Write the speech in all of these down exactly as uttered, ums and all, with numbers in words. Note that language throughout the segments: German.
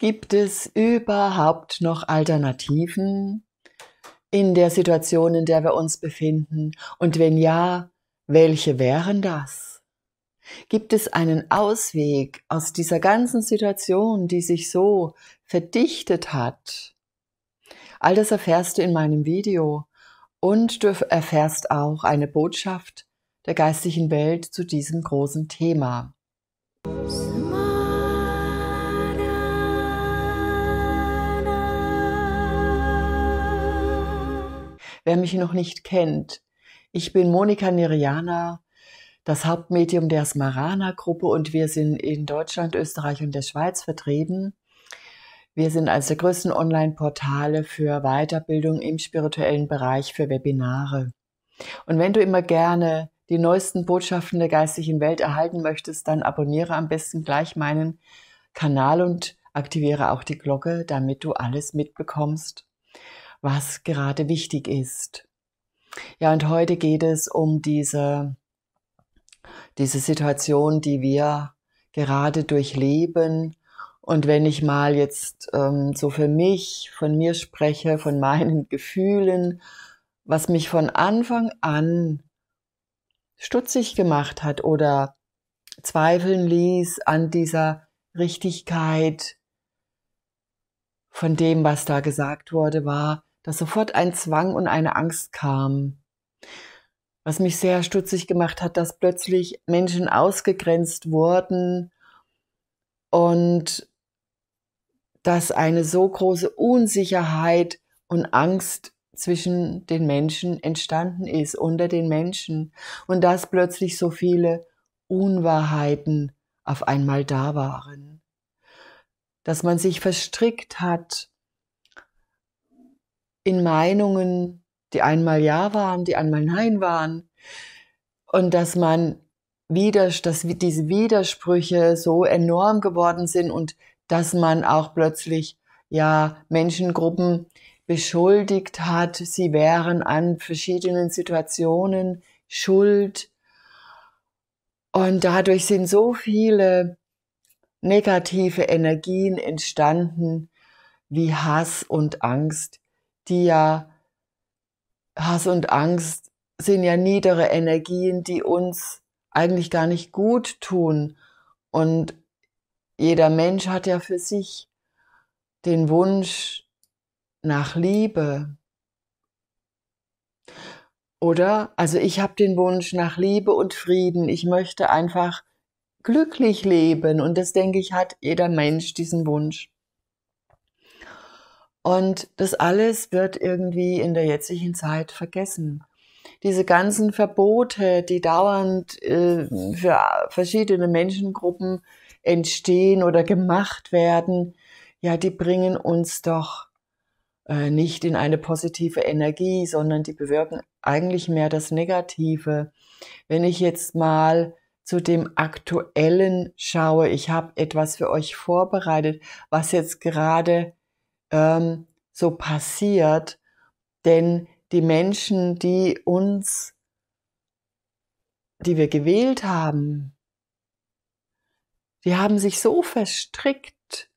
Gibt es überhaupt noch Alternativen in der Situation, in der wir uns befinden? Und wenn ja, welche wären das? Gibt es einen Ausweg aus dieser ganzen Situation, die sich so verdichtet hat? All das erfährst du in meinem Video und du erfährst auch eine Botschaft der geistigen Welt zu diesem großen Thema. Wer mich noch nicht kennt, ich bin Monika Niriana, das Hauptmedium der Smarana-Gruppe, und wir sind in Deutschland, Österreich und der Schweiz vertreten. Wir sind eines der größten Online-Portale für Weiterbildung im spirituellen Bereich, für Webinare. Und wenn du immer gerne die neuesten Botschaften der geistigen Welt erhalten möchtest, dann abonniere am besten gleich meinen Kanal und aktiviere auch die Glocke, damit du alles mitbekommst, was gerade wichtig ist. Ja, und heute geht es um diese, diese Situation, die wir gerade durchleben. Und wenn ich mal jetzt ähm, so für mich, von mir spreche, von meinen Gefühlen, was mich von Anfang an stutzig gemacht hat oder zweifeln ließ an dieser Richtigkeit von dem, was da gesagt wurde, war, dass sofort ein Zwang und eine Angst kam. Was mich sehr stutzig gemacht hat, dass plötzlich Menschen ausgegrenzt wurden und dass eine so große Unsicherheit und Angst zwischen den Menschen entstanden ist, unter den Menschen, und dass plötzlich so viele Unwahrheiten auf einmal da waren. Dass man sich verstrickt hat in Meinungen, die einmal ja waren, die einmal nein waren, und dass man wieder, dass diese Widersprüche so enorm geworden sind und dass man auch plötzlich ja Menschengruppen beschuldigt hat, sie wären an verschiedenen Situationen schuld. Und dadurch sind so viele negative Energien entstanden, wie Hass und Angst, die ja, Hass und Angst sind ja niedere Energien, die uns eigentlich gar nicht gut tun. Und jeder Mensch hat ja für sich den Wunsch nach Liebe. Oder? Also ich habe den Wunsch nach Liebe und Frieden. Ich möchte einfach glücklich leben. Und das, denke ich, hat jeder Mensch, diesen Wunsch. Und das alles wird irgendwie in der jetzigen Zeit vergessen. Diese ganzen Verbote, die dauernd äh, für verschiedene Menschengruppen entstehen oder gemacht werden, ja, die bringen uns doch äh, nicht in eine positive Energie, sondern die bewirken eigentlich mehr das Negative. Wenn ich jetzt mal zu dem Aktuellen schaue, ich habe etwas für euch vorbereitet, was jetzt gerade ähm, so passiert, denn die Menschen, die uns, die wir gewählt haben, die haben sich so verstrickt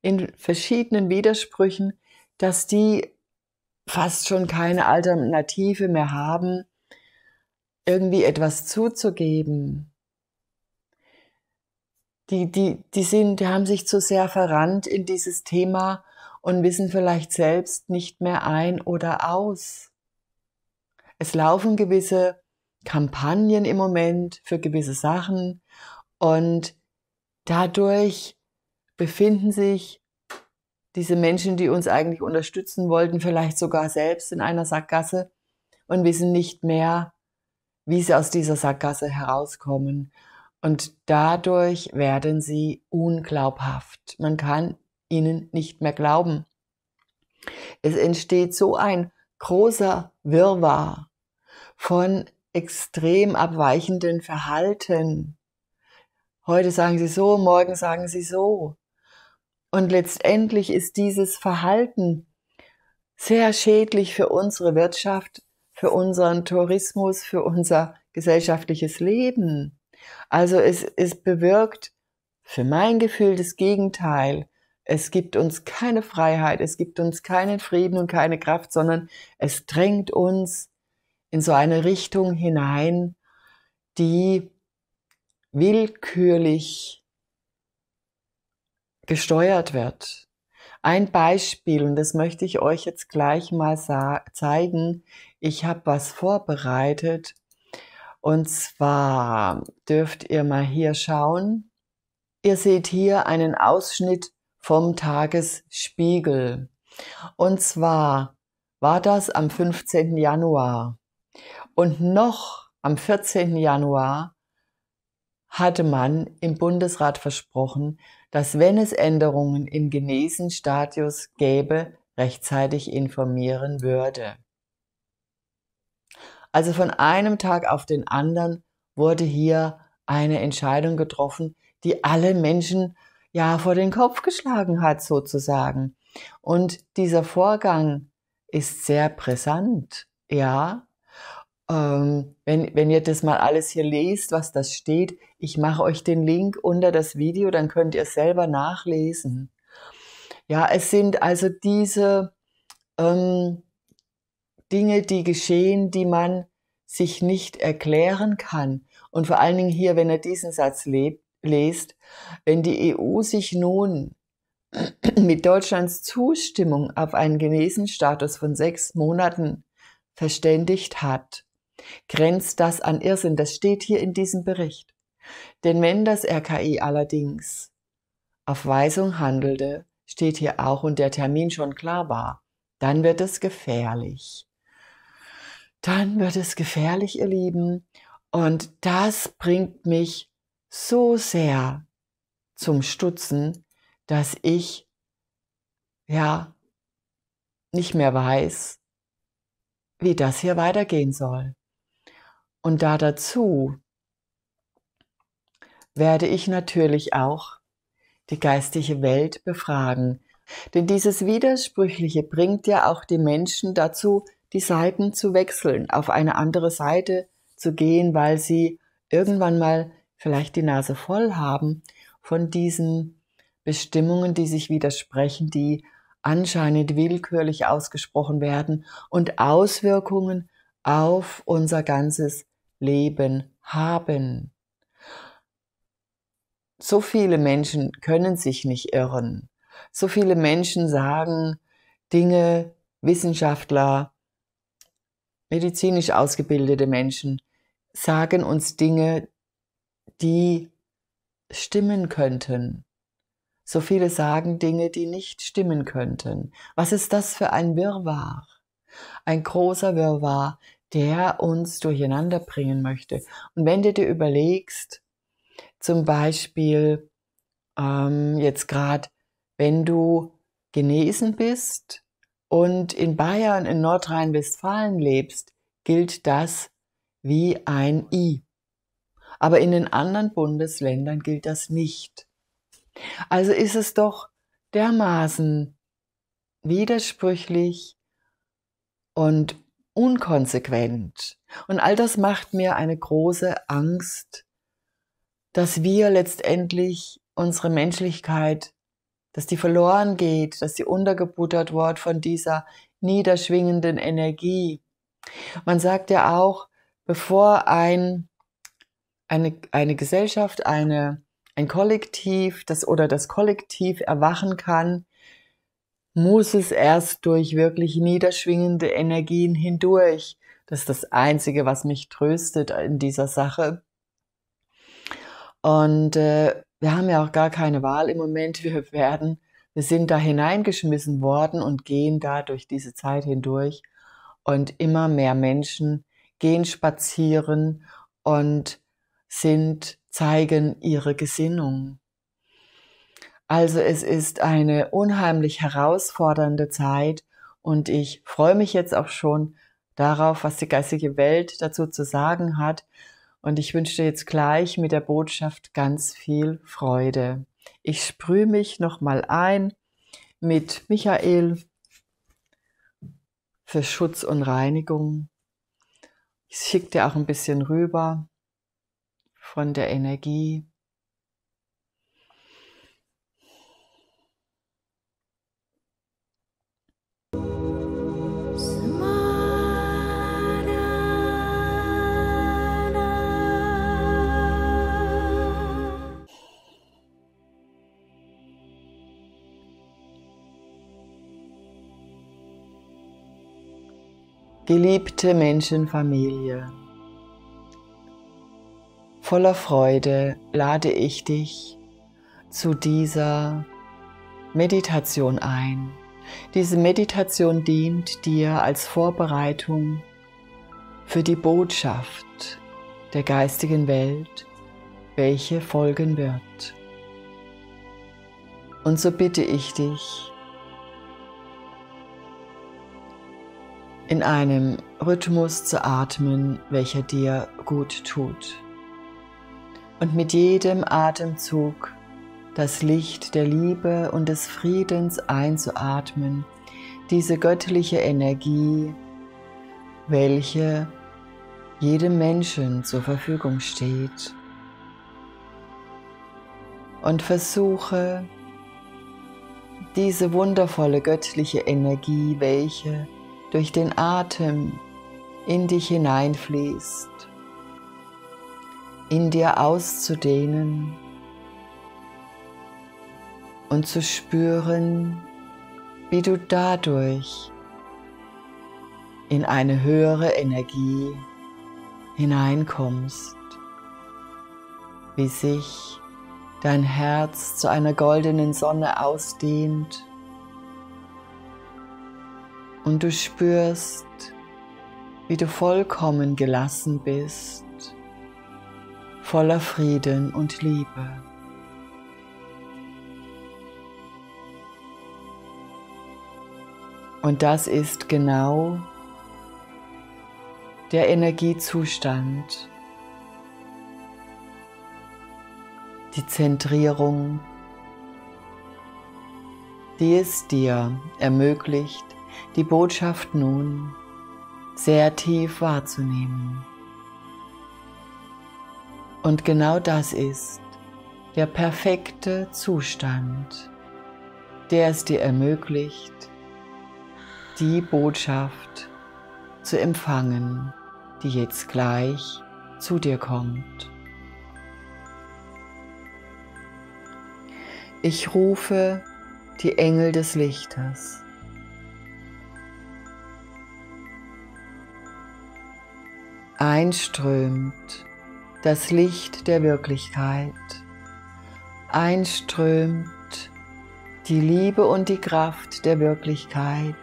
in verschiedenen Widersprüchen, dass die fast schon keine Alternative mehr haben, irgendwie etwas zuzugeben. Die, die, die, sind, die haben sich zu sehr verrannt in dieses Thema und wissen vielleicht selbst nicht mehr ein oder aus. Es laufen gewisse Kampagnen im Moment für gewisse Sachen und dadurch befinden sich diese Menschen, die uns eigentlich unterstützen wollten, vielleicht sogar selbst in einer Sackgasse und wissen nicht mehr, wie sie aus dieser Sackgasse herauskommen. Und dadurch werden sie unglaubhaft. Man kann ihnen nicht mehr glauben. Es entsteht so ein großer Wirrwarr von extrem abweichenden Verhalten. Heute sagen sie so, morgen sagen sie so. Und letztendlich ist dieses Verhalten sehr schädlich für unsere Wirtschaft, für unseren Tourismus, für unser gesellschaftliches Leben. Also es, es bewirkt für mein Gefühl das Gegenteil, Es gibt uns keine Freiheit, es gibt uns keinen Frieden und keine Kraft, sondern es drängt uns in so eine Richtung hinein, die willkürlich gesteuert wird. Ein Beispiel, und das möchte ich euch jetzt gleich mal zeigen. Ich habe was vorbereitet, und zwar dürft ihr mal hier schauen. Ihr seht hier einen Ausschnitt vom Tagesspiegel. Und zwar war das am fünfzehnten Januar. Und noch am vierzehnten Januar hatte man im Bundesrat versprochen, dass, wenn es Änderungen im Genesenstatus gäbe, rechtzeitig informieren würde. Also von einem Tag auf den anderen wurde hier eine Entscheidung getroffen, die alle Menschen ja vor den Kopf geschlagen hat, sozusagen. Und dieser Vorgang ist sehr brisant, ja. Ähm, wenn, wenn ihr das mal alles hier lest, was das steht, ich mache euch den Link unter das Video, dann könnt ihr es selber nachlesen. Ja, es sind also diese ähm, Dinge, die geschehen, die man sich nicht erklären kann. Und vor allen Dingen hier, wenn ihr diesen Satz lebt, lest, wenn die E U sich nun mit Deutschlands Zustimmung auf einen Genesenstatus von sechs Monaten verständigt hat, grenzt das an Irrsinn. Das steht hier in diesem Bericht. Denn wenn das R K I allerdings auf Weisung handelte, steht hier auch, und der Termin schon klar war, dann wird es gefährlich. Dann wird es gefährlich, ihr Lieben. Und das bringt mich so sehr zum Stutzen, dass ich ja nicht mehr weiß, wie das hier weitergehen soll. Und da dazu werde ich natürlich auch die geistige Welt befragen. Denn dieses Widersprüchliche bringt ja auch die Menschen dazu, die Seiten zu wechseln, auf eine andere Seite zu gehen, weil sie irgendwann mal vielleicht die Nase voll haben von diesen Bestimmungen, die sich widersprechen, die anscheinend willkürlich ausgesprochen werden und Auswirkungen auf unser ganzes Leben haben. So viele Menschen können sich nicht irren. So viele Menschen sagen Dinge, Wissenschaftler, medizinisch ausgebildete Menschen sagen uns Dinge, die stimmen könnten. So viele sagen Dinge, die nicht stimmen könnten. Was ist das für ein Wirrwarr? Ein großer Wirrwarr, der uns durcheinander bringen möchte. Und wenn du dir überlegst, zum Beispiel ähm, jetzt gerade, wenn du genesen bist und in Bayern, in Nordrhein-Westfalen lebst, gilt das wie ein I. Aber in den anderen Bundesländern gilt das nicht. Also ist es doch dermaßen widersprüchlich und unkonsequent. Und all das macht mir eine große Angst, dass wir letztendlich unsere Menschlichkeit, dass die verloren geht, dass sie untergebuttert wird von dieser niederschwingenden Energie. Man sagt ja auch, bevor ein Eine, eine Gesellschaft, eine, ein Kollektiv das, oder das Kollektiv erwachen kann, muss es erst durch wirklich niederschwingende Energien hindurch. Das ist das Einzige, was mich tröstet in dieser Sache. Und äh, wir haben ja auch gar keine Wahl im Moment. Wir, werden, wir sind da hineingeschmissen worden und gehen da durch diese Zeit hindurch. Und immer mehr Menschen gehen spazieren und sind, zeigen ihre Gesinnung. Also es ist eine unheimlich herausfordernde Zeit, und ich freue mich jetzt auch schon darauf, was die geistige Welt dazu zu sagen hat, und ich wünsche dir jetzt gleich mit der Botschaft ganz viel Freude. Ich sprühe mich nochmal ein mit Michael für Schutz und Reinigung. Ich schicke dir auch ein bisschen rüber von der Energie. geliebte Menschenfamilie. Voller Freude lade ich dich zu dieser Meditation ein. Diese Meditation dient dir als Vorbereitung für die Botschaft der geistigen Welt, welche folgen wird. Und so bitte ich dich, in einem Rhythmus zu atmen, welcher dir gut tut. Und mit jedem Atemzug das Licht der Liebe und des Friedens einzuatmen, diese göttliche Energie, welche jedem Menschen zur Verfügung steht. Und versuche, diese wundervolle göttliche Energie, welche durch den Atem in dich hineinfließt, in dir auszudehnen und zu spüren, wie du dadurch in eine höhere Energie hineinkommst, wie sich dein Herz zu einer goldenen Sonne ausdehnt und du spürst, wie du vollkommen gelassen bist, voller Frieden und Liebe. Und das ist genau der Energiezustand, die Zentrierung, die es dir ermöglicht, die Botschaft nun sehr tief wahrzunehmen. Und genau das ist der perfekte Zustand, der es dir ermöglicht, die Botschaft zu empfangen, die jetzt gleich zu dir kommt. Ich rufe die Engel des Lichtes. Einströmt das Licht der Wirklichkeit. Einströmt die Liebe und die Kraft der Wirklichkeit.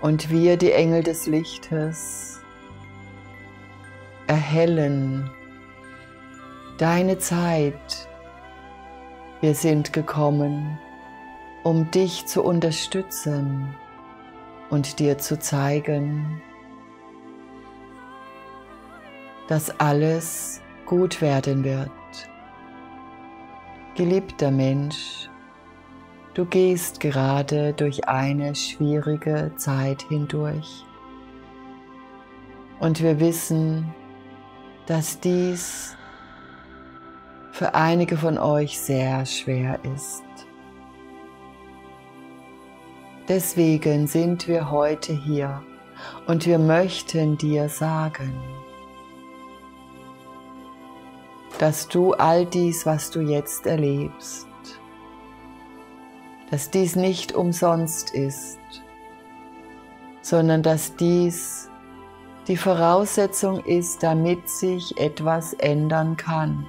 Und wir, die Engel des Lichtes, erhellen deine Zeit. Wir sind gekommen, um dich zu unterstützen und dir zu zeigen, dass alles gut werden wird. Geliebter Mensch, du gehst gerade durch eine schwierige Zeit hindurch. Und wir wissen, dass dies für einige von euch sehr schwer ist. Deswegen sind wir heute hier und wir möchten dir sagen, dass du all dies, was du jetzt erlebst, dass dies nicht umsonst ist, sondern dass dies die Voraussetzung ist, damit sich etwas ändern kann.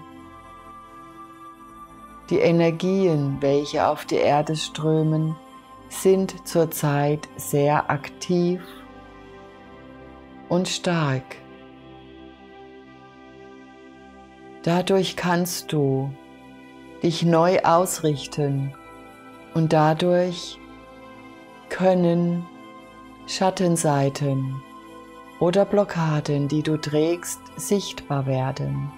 Die Energien, welche auf die Erde strömen, sind zurzeit sehr aktiv und stark. Dadurch kannst du dich neu ausrichten und dadurch können Schattenseiten oder Blockaden, die du trägst, sichtbar werden.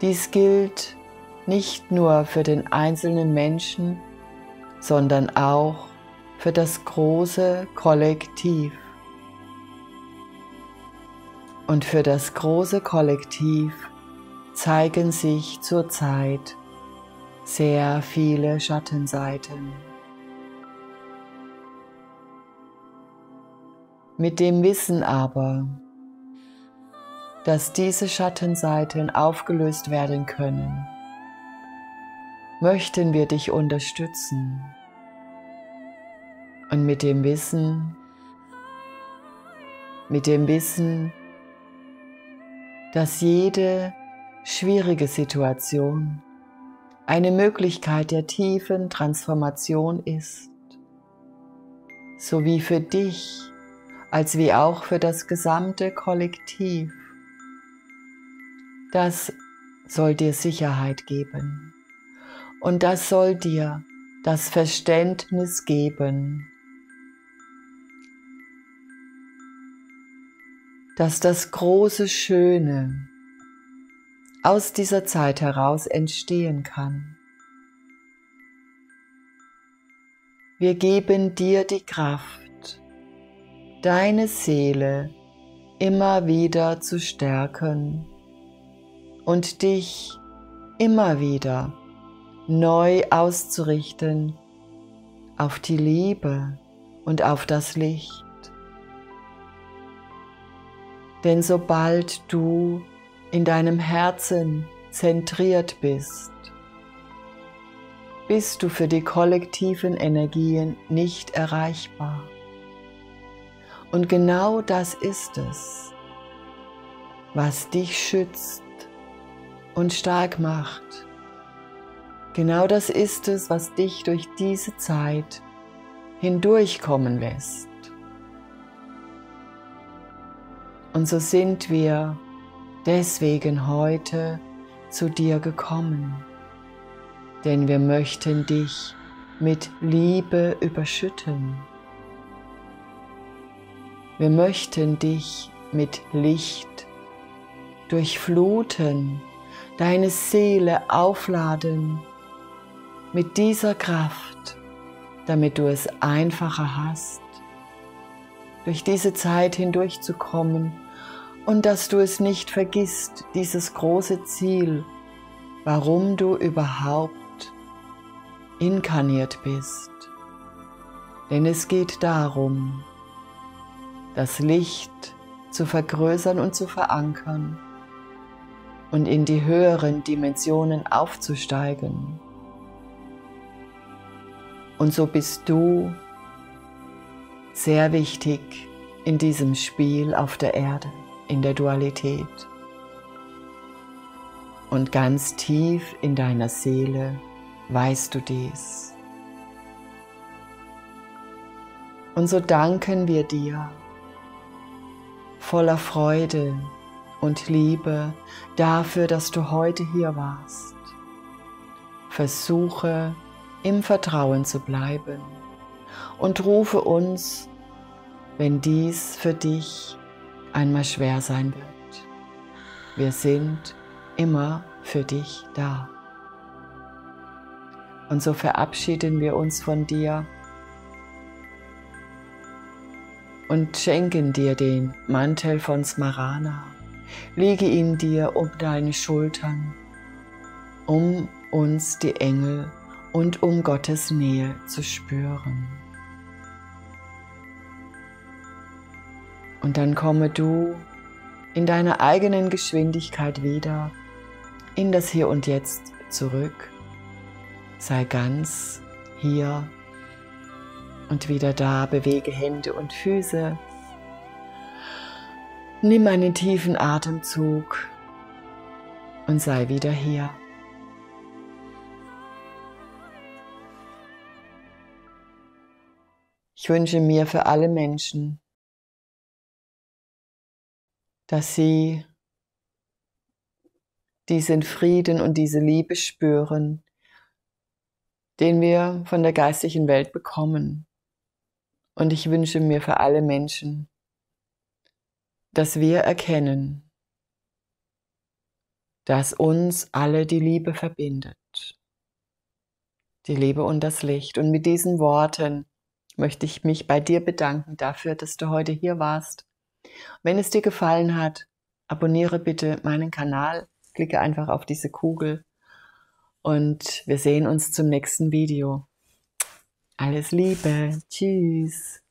Dies gilt nicht nur für den einzelnen Menschen, sondern auch für das große Kollektiv. Und für das große Kollektiv zeigen sich zurzeit sehr viele Schattenseiten. Mit dem Wissen aber, dass diese Schattenseiten aufgelöst werden können, möchten wir dich unterstützen. Und mit dem Wissen, mit dem Wissen, dass jede schwierige Situation eine Möglichkeit der tiefen Transformation ist, sowie für dich, als wie auch für das gesamte Kollektiv. Das soll dir Sicherheit geben und das soll dir das Verständnis geben, dass das große Schöne aus dieser Zeit heraus entstehen kann. Wir geben dir die Kraft, deine Seele immer wieder zu stärken und dich immer wieder neu auszurichten auf die Liebe und auf das Licht. Denn sobald du in deinem Herzen zentriert bist, bist du für die kollektiven Energien nicht erreichbar. Und genau das ist es, was dich schützt und stark macht. Genau das ist es, was dich durch diese Zeit hindurchkommen lässt. Und so sind wir deswegen heute zu dir gekommen, denn wir möchten dich mit Liebe überschütten. Wir möchten dich mit Licht durchfluten, deine Seele aufladen mit dieser Kraft, damit du es einfacher hast, durch diese Zeit hindurchzukommen und dass du es nicht vergisst, dieses große Ziel, warum du überhaupt inkarniert bist. Denn es geht darum, das Licht zu vergrößern und zu verankern und in die höheren Dimensionen aufzusteigen. Und so bist du sehr wichtig in diesem Spiel auf der Erde, in der Dualität und ganz tief in deiner Seele weißt du dies. Und so danken wir dir voller Freude und Liebe dafür, dass du heute hier warst. Versuche im Vertrauen zu bleiben und rufe uns, wenn dies für dich einmal schwer sein wird. Wir sind immer für dich da. Und so verabschieden wir uns von dir und schenken dir den Mantel von Smarana. Lege ihn dir um deine Schultern, um uns die Engel und um Gottes Nähe zu spüren. Und dann komme du in deiner eigenen Geschwindigkeit wieder in das Hier und Jetzt zurück. Sei ganz hier und wieder da, bewege Hände und Füße. Nimm einen tiefen Atemzug und sei wieder hier. Ich wünsche mir für alle Menschen, dass sie diesen Frieden und diese Liebe spüren, den wir von der geistigen Welt bekommen. Und ich wünsche mir für alle Menschen, dass wir erkennen, dass uns alle die Liebe verbindet. Die Liebe und das Licht. Und mit diesen Worten möchte ich mich bei dir bedanken dafür, dass du heute hier warst. Wenn es dir gefallen hat, abonniere bitte meinen Kanal, klicke einfach auf diese Kugel und wir sehen uns zum nächsten Video. Alles Liebe, tschüss.